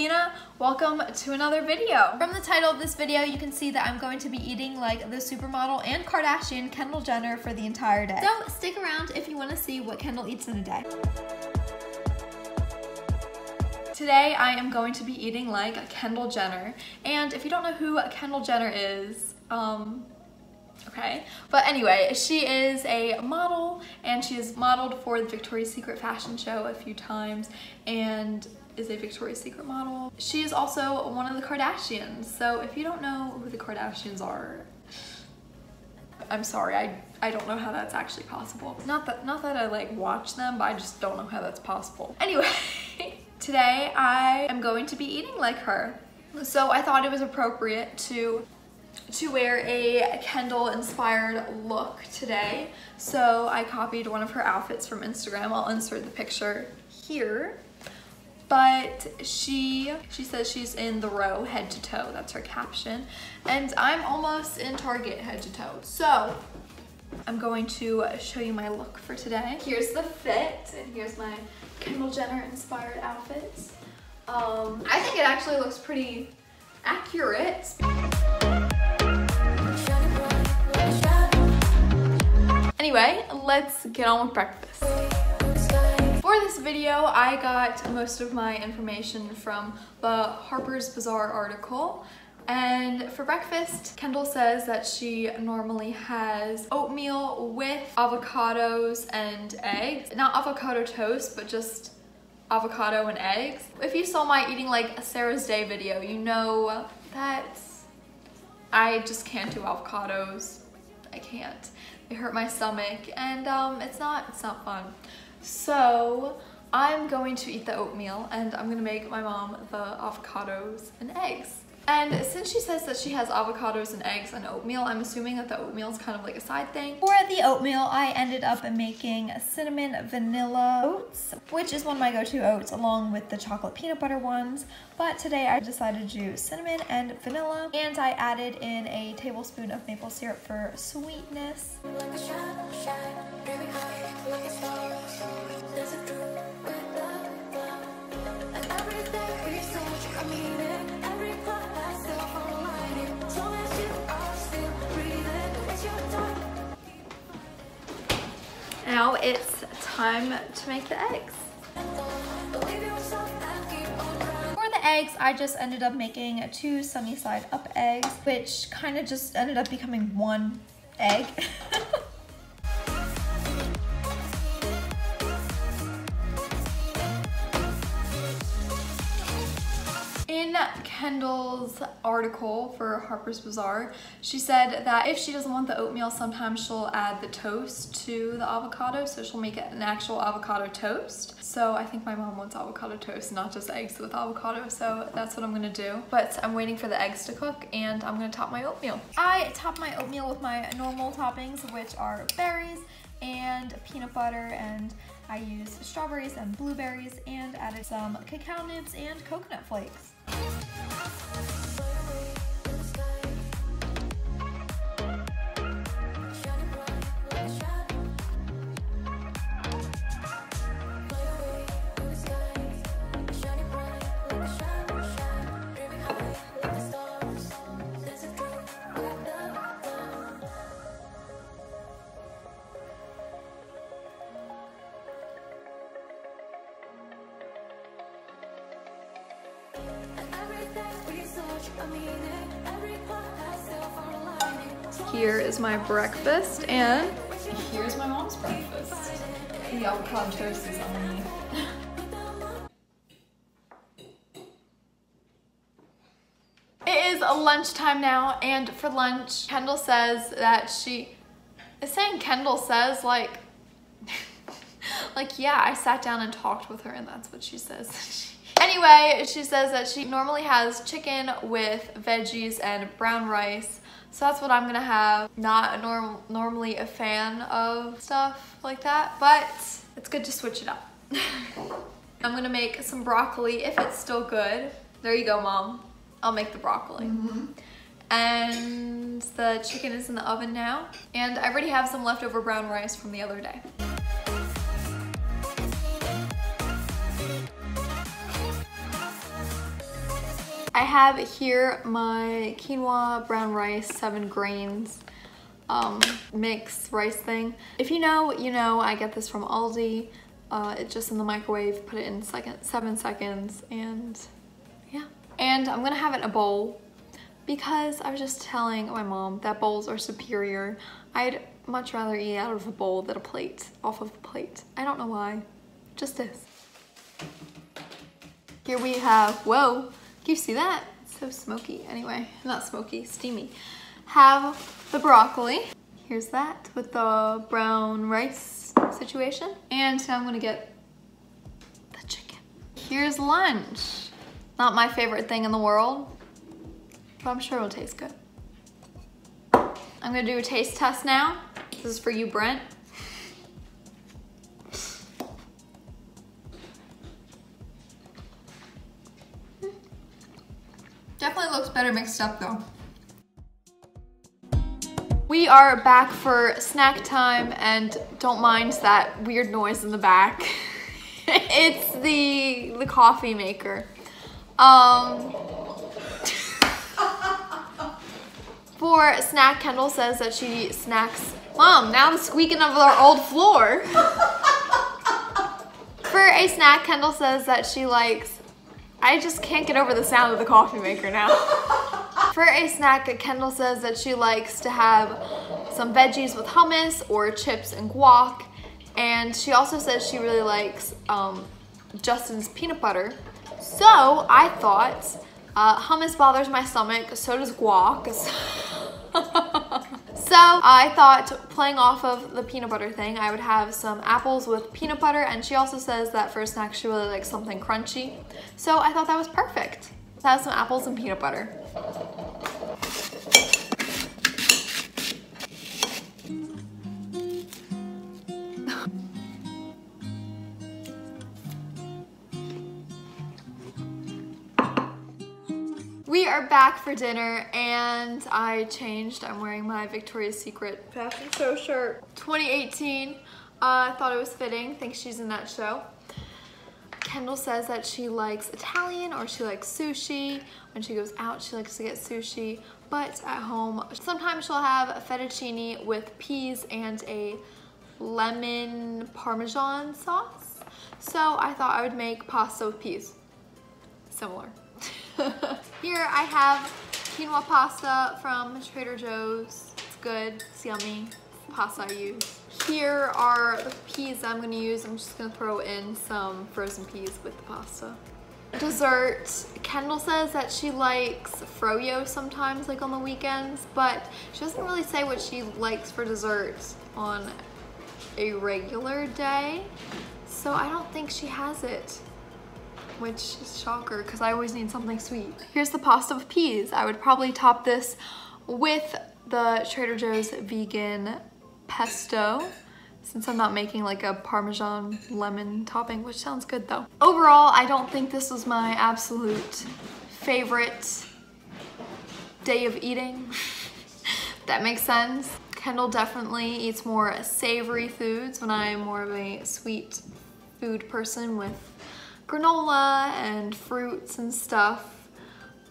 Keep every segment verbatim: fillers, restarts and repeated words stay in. Athena, welcome to another video. From the title of this video, you can see that I'm going to be eating like the supermodel and Kardashian Kendall Jenner for the entire day. So stick around if you want to see what Kendall eats in a day. Today I am going to be eating like Kendall Jenner, and if you don't know who Kendall Jenner is, um, okay, but anyway, she is a model and she has modeled for the Victoria's Secret fashion show a few times and is a Victoria's Secret model. She is also one of the Kardashians, so if you don't know who the Kardashians are, I'm sorry, I, I don't know how that's actually possible. Not that, not that I like watch them, but I just don't know how that's possible. Anyway, today I am going to be eating like her, so I thought it was appropriate to to wear a Kendall inspired look today. So I copied one of her outfits from Instagram. I'll insert the picture here. But she she says she's in the row head to toe. That's her caption. And I'm almost in Target head to toe. So I'm going to show you my look for today. Here's the fit, and here's my Kendall Jenner inspired outfits. Um, I think it actually looks pretty accurate. Anyway, let's get on with breakfast. For this video, I got most of my information from the Harper's Bazaar article. And for breakfast, Kendall says that she normally has oatmeal with avocados and eggs. Not avocado toast, but just avocado and eggs. If you saw my eating like a Sarah's Day video, you know that I just can't do avocados. I can't. It hurt my stomach, and um, it's not it's not fun. So I'm going to eat the oatmeal, and I'm gonna make my mom the avocados and eggs. And since she says that she has avocados and eggs and oatmeal, I'm assuming that the oatmeal is kind of like a side thing. For the oatmeal, I ended up making cinnamon vanilla oats, which is one of my go-to oats along with the chocolate peanut butter ones. But today I decided to do cinnamon and vanilla, and I added in a tablespoon of maple syrup for sweetness. Like a shine, shine, dreaming high, like a star, there's a dream with love, love, and everything is such a meaning. Now it's time to make the eggs. For the eggs, I just ended up making two sunny side up eggs, which kind of just ended up becoming one egg. In Kendall's article for Harper's Bazaar, she said that if she doesn't want the oatmeal, sometimes she'll add the toast to the avocado, so she'll make it an actual avocado toast. So I think my mom wants avocado toast, not just eggs with avocado, so that's what I'm gonna do. But I'm waiting for the eggs to cook, and I'm gonna top my oatmeal. I top my oatmeal with my normal toppings, which are berries and peanut butter, and I used strawberries and blueberries, and added some cacao nibs and coconut flakes. Here is my breakfast, and here's my mom's breakfast. The avocado toast is underneath. It is lunchtime now, and for lunch, Kendall says that she is saying Kendall says like, like yeah, I sat down and talked with her, and that's what she says. Anyway, she says that she normally has chicken with veggies and brown rice, so that's what I'm gonna have. Not a norm normally a fan of stuff like that, but it's good to switch it up. I'm gonna make some broccoli if it's still good. There you go, Mom. I'll make the broccoli. Mm-hmm. And the chicken is in the oven now, and I already have some leftover brown rice from the other day. I have here my quinoa brown rice seven grains um, mix rice thing. If you know, you know, I get this from Aldi. Uh, it's just in the microwave, put it in second, seven seconds, and yeah. And I'm gonna have it in a bowl because I was just telling my mom that bowls are superior. I'd much rather eat out of a bowl than a plate, off of a plate. I don't know why, just this. Here we have, whoa, can you see that? It's so smoky, anyway, not smoky, steamy. Have the broccoli. Here's that with the brown rice situation. And now I'm gonna get the chicken. Here's lunch. Not my favorite thing in the world, but I'm sure it'll taste good. I'm gonna do a taste test now. This is for you, Brent. Definitely looks better mixed up though. We are back for snack time, and don't mind that weird noise in the back. It's the, the coffee maker. Um, for snack, Kendall says that she snacks. Mom, now I'm squeaking over our old floor. For a snack, Kendall says that she likes. I just can't get over the sound of the coffee maker now. For a snack, Kendall says that she likes to have some veggies with hummus or chips and guac. And she also says she really likes um, Justin's peanut butter. So I thought, uh, hummus bothers my stomach, so does guac. So I thought, playing off of the peanut butter thing, I would have some apples with peanut butter, and she also says that for a snack she really likes something crunchy. So I thought that was perfect. Let's have some apples and peanut butter. We are back for dinner, and I changed. I'm wearing my Victoria's Secret Fashion Show shirt, twenty eighteen. Uh, I thought it was fitting. I think she's in that show. Kendall says that she likes Italian, or she likes sushi. When she goes out, she likes to get sushi, but at home, sometimes she'll have a fettuccine with peas and a lemon parmesan sauce. So I thought I would make pasta with peas. Similar. Here I have quinoa pasta from Trader Joe's. It's good, it's yummy, it's the pasta I use. Here are the peas that I'm gonna use. I'm just gonna throw in some frozen peas with the pasta. Dessert, Kendall says that she likes froyo sometimes, like on the weekends, but she doesn't really say what she likes for dessert on a regular day, so I don't think she has it. Which is shocker, because I always need something sweet. Here's the pasta with peas. I would probably top this with the Trader Joe's vegan pesto, since I'm not making like a Parmesan lemon topping, which sounds good though. Overall, I don't think this was my absolute favorite day of eating. That makes sense. Kendall definitely eats more savory foods when I am more of a sweet food person with granola and fruits and stuff,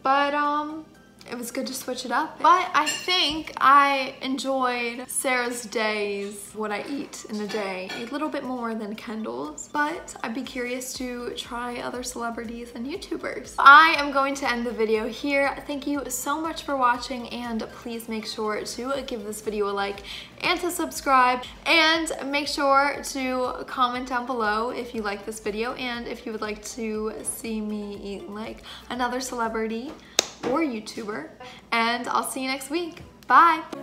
but um, it was good to switch it up. But I think I enjoyed Sarah's Day's, what I eat in a day, a little bit more than Kendall's, but I'd be curious to try other celebrities and YouTubers. I am going to end the video here. Thank you so much for watching, and please make sure to give this video a like and to subscribe, and make sure to comment down below if you like this video and if you would like to see me eat like another celebrity or YouTuber, and I'll see you next week. Bye!